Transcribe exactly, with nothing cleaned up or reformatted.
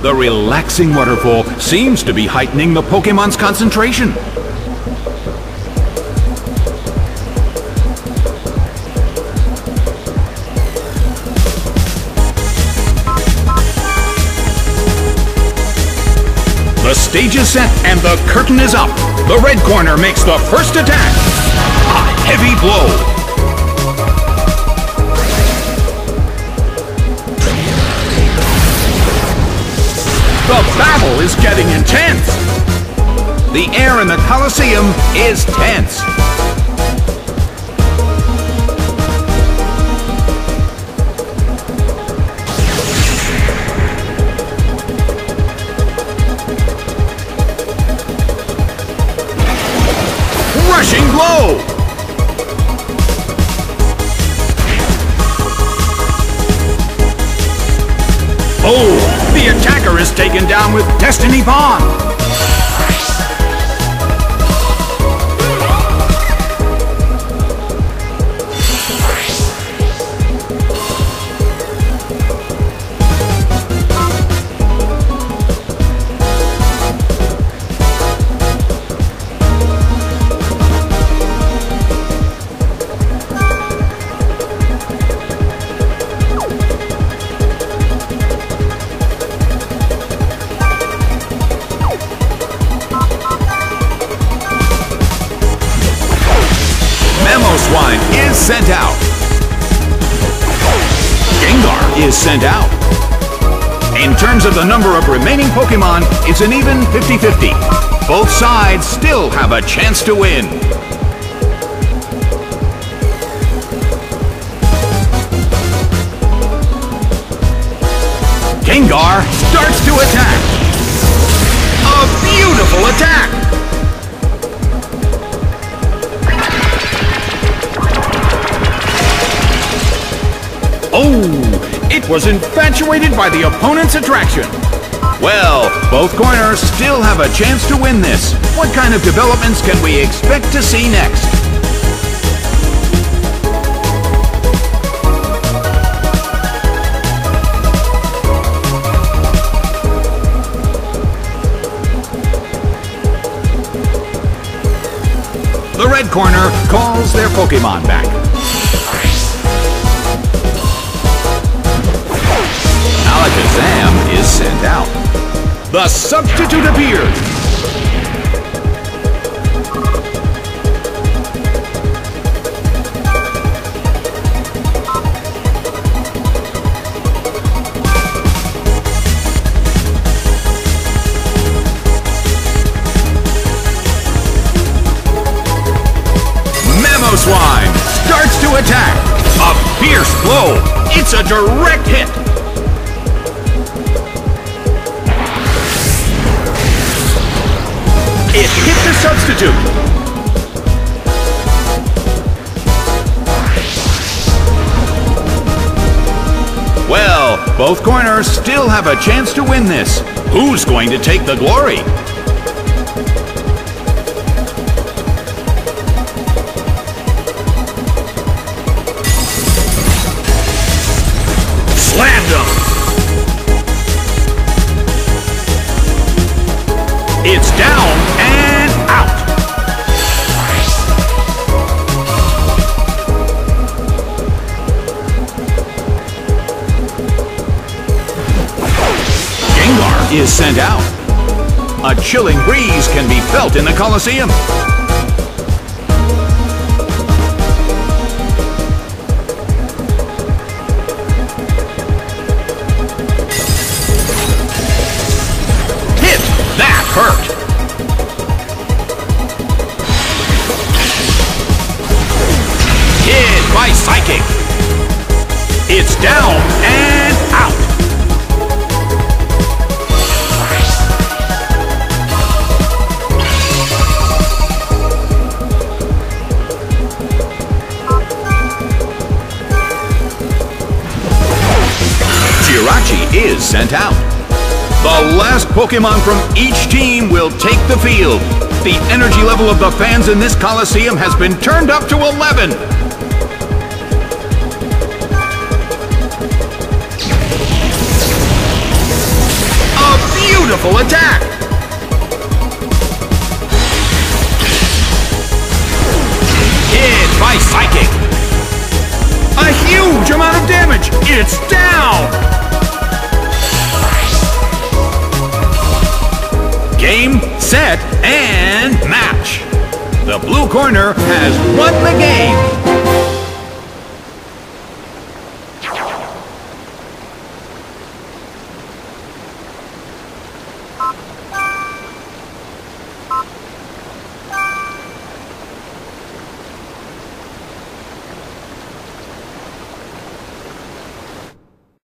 The relaxing waterfall seems to be heightening the Pokemon's concentration. The stage is set and the curtain is up. The red corner makes the first attack. A heavy blow. The battle is getting intense! The air in the Colosseum is tense! Rushing blow! Oh! The attacker is taken down with Destiny Bond! Mamoswine is sent out. Gengar is sent out. In terms of the number of remaining Pokemon, it's an even fifty fifty. Both sides still have a chance to win. Gengar starts to attack. A beautiful attack! Oh, it was infatuated by the opponent's attraction. Well, both corners still have a chance to win this. What kind of developments can we expect to see next? The red corner calls their Pokémon back. Alakazam is sent out. The substitute appeared. Mamoswine starts to attack. A fierce blow. It's a direct hit. It hit the substitute. Well, both corners still have a chance to win this. Who's going to take the glory? Slammed him! It's down! Is sent out. A chilling breeze can be felt in the Colosseum. Hit! That hurt! Hit by Psychic! It's down and out! Is sent out. The last Pokemon from each team will take the field. The energy level of the fans in this Colosseum has been turned up to eleven. A powerful attack! Hit by Psychic! A huge amount of damage! It's down! Game, set, and match! The blue corner has won the game!